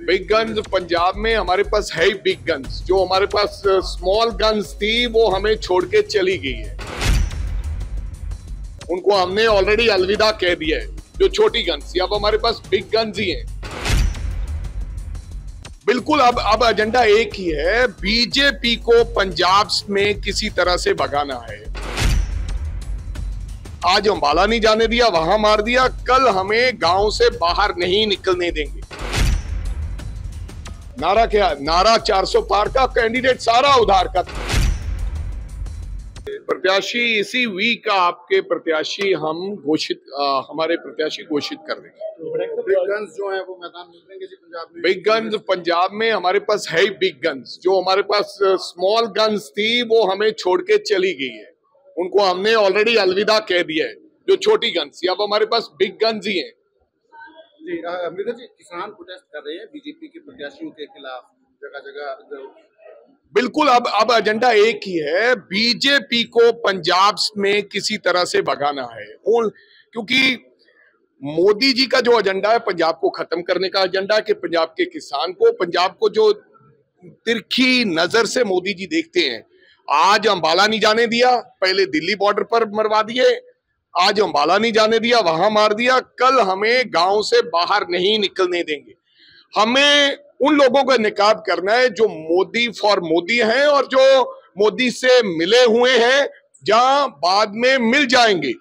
Big guns Punjab में हमारे पास है ही। बिग गन्स जो हमारे पास स्मॉल गन्स थी वो हमें छोड़ के चली गई है, उनको हमने ऑलरेडी अलविदा कह दिया है। जो छोटी गन्स थी अब हमारे पास बिग गन्स ही हैं। बिल्कुल अब एजेंडा एक ही है, बीजेपी को पंजाब में किसी तरह से भगाना है। आज अम्बाला नहीं जाने दिया, वहां मार दिया, कल हमें गांव से बाहर नहीं निकलने देंगे। नारा क्या? नारा 400 पार का, कैंडिडेट सारा उधार का। प्रत्याशी इसी वीक आपके प्रत्याशी हम घोषित हमारे प्रत्याशी घोषित कर देंगे। बिग गन्स जो है वो मैदान में उतरेंगे जी पंजाब में। बिग गन्स पंजाब में हमारे पास है ही। बिग गन्स जो हमारे पास स्मॉल गन्स थी वो हमें छोड़ के चली गई है, उनको हमने ऑलरेडी अलविदा कह दिया है। जो छोटी गन्स थी अब हमारे पास बिग गन्स ही है। अमृता जी, किसान प्रोटेस्ट कर रहे हैं बीजेपी के प्रत्याशियों के खिलाफ जगह जगह। बिल्कुल अब एजेंडा एक ही है, बीजेपी को पंजाब में किसी तरह से भगाना है। क्योंकि मोदी जी का जो एजेंडा है पंजाब को खत्म करने का एजेंडा है, कि पंजाब के किसान को, पंजाब को जो तिरछी नजर से मोदी जी देखते हैं। आज अम्बाला नहीं जाने दिया, पहले दिल्ली बॉर्डर पर मरवा दिए, आज अम्बाला नहीं जाने दिया, वहां मार दिया, कल हमें गांव से बाहर नहीं निकलने देंगे। हमें उन लोगों का निकाब करना है जो मोदी फॉर मोदी हैं और जो मोदी से मिले हुए हैं, जहां बाद में मिल जाएंगे।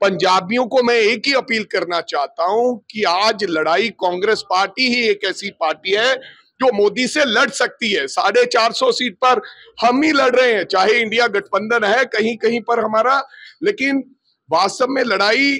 पंजाबियों को मैं एक ही अपील करना चाहता हूं कि आज लड़ाई, कांग्रेस पार्टी ही एक ऐसी पार्टी है जो मोदी से लड़ सकती है। 450 सीट पर हम ही लड़ रहे हैं, चाहे इंडिया गठबंधन है कहीं कहीं पर हमारा, लेकिन वास्तव में लड़ाई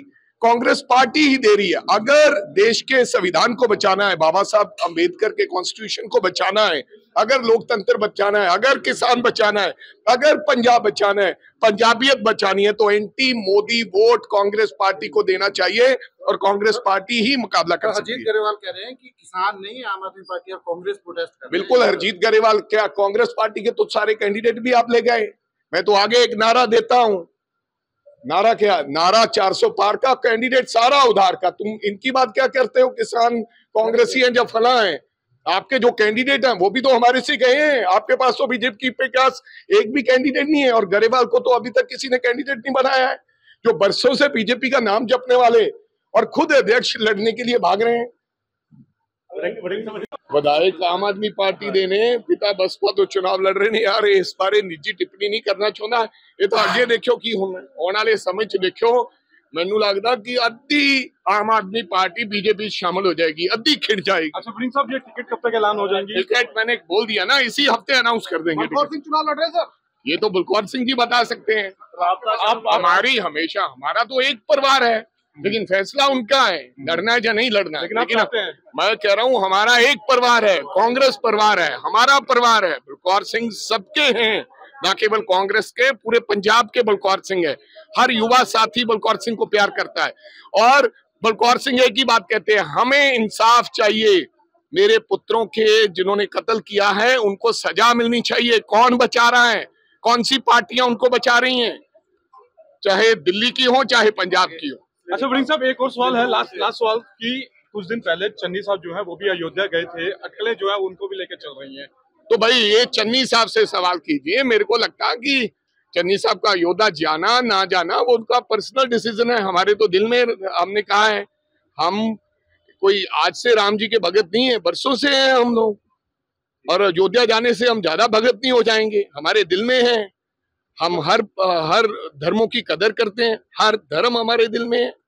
कांग्रेस पार्टी ही दे रही है। अगर देश के संविधान को बचाना है, बाबा साहब अंबेडकर के कॉन्स्टिट्यूशन को बचाना है, अगर लोकतंत्र बचाना है, अगर किसान बचाना है, अगर पंजाब बचाना है, पंजाबियत बचानी है, तो anti Modi vote Congress party को देना चाहिए और कांग्रेस पार्टी ही मुकाबला कर सकती है। हरजीत गरेवाल कह रहे हैं कि किसान नहीं, आम आदमी पार्टी और कांग्रेस प्रोटेस्ट कर रहे हैं। बिल्कुल हरजीत गरेवाल, क्या कांग्रेस पार्टी के तो सारे कैंडिडेट भी आप ले गए। मैं तो आगे एक नारा देता हूँ, नारा क्या? नारा 400 पार का, कैंडिडेट सारा उधार का। तुम इनकी बात क्या करते हो, किसान कांग्रेसी हैं जब फला हैं। आपके जो कैंडिडेट हैं वो भी तो हमारे से गए हैं। आपके पास तो बीजेपी के पास एक भी कैंडिडेट नहीं है और गरेवाल को तो अभी तक किसी ने कैंडिडेट नहीं बनाया है, जो बरसों से बीजेपी का नाम जपने वाले और खुद अध्यक्ष लड़ने के लिए भाग रहे हैं। विधायक आम आदमी पार्टी देने, पिता बसपा तो चुनाव लड़ रहे ने यार। इस बारे निजी टिप्पणी नहीं करना चाहता, ये तो आगे देखो की आने वाले समय च देखो। मैनू लगता कि अद्धी आम आदमी पार्टी बीजेपी शामिल हो जाएगी, अद्धी खिड़ जाएगी। अच्छा प्रिंस साहब, ये टिकट कब तक ऐलान हो जाएंगे? टिकट मैंने बोल दिया ना, इसी हफ्ते अनाउंस कर देंगे। बलकौर सिंह चुनाव लड़ रहे हैं सर, ये तो बलकौर सिंह जी बता सकते हैं। आप हमारी हमेशा, हमारा तो एक परिवार है, लेकिन फैसला उनका है लड़ना है या नहीं लड़ना। लेकिन मैं कह रहा हूँ हमारा एक परिवार है, कांग्रेस परिवार है, हमारा परिवार है। बलकौर सिंह सबके हैं, ना केवल कांग्रेस के, पूरे पंजाब के बलकौर सिंह है। हर युवा साथी बलकौर सिंह को प्यार करता है और बलकौर सिंह एक ही बात कहते हैं, हमें इंसाफ चाहिए। मेरे पुत्रों के जिन्होंने कत्ल किया है उनको सजा मिलनी चाहिए। कौन बचा रहा है, कौन सी पार्टियां उनको बचा रही है, चाहे दिल्ली की हो चाहे पंजाब की हो। अच्छा वरिंग साहब, एक और सवाल है, लास्ट सवाल, कि कुछ दिन पहले चन्नी साहब जो है वो भी अयोध्या गए थे, अटकलें जो है उनको भी लेकर चल रही हैं। तो भाई ये चन्नी साहब से सवाल कीजिए, मेरे को लगता है कि चन्नी साहब का अयोध्या जाना ना जाना वो उनका पर्सनल डिसीजन है। हमारे तो दिल में हमने कहा है, हम कोई आज से राम जी के भगत नहीं है, बरसों से है हम लोग, और अयोध्या जाने से हम ज्यादा भगत नहीं हो जाएंगे। हमारे दिल में है, हम हर धर्मों की कदर करते हैं, हर धर्म हमारे दिल में है।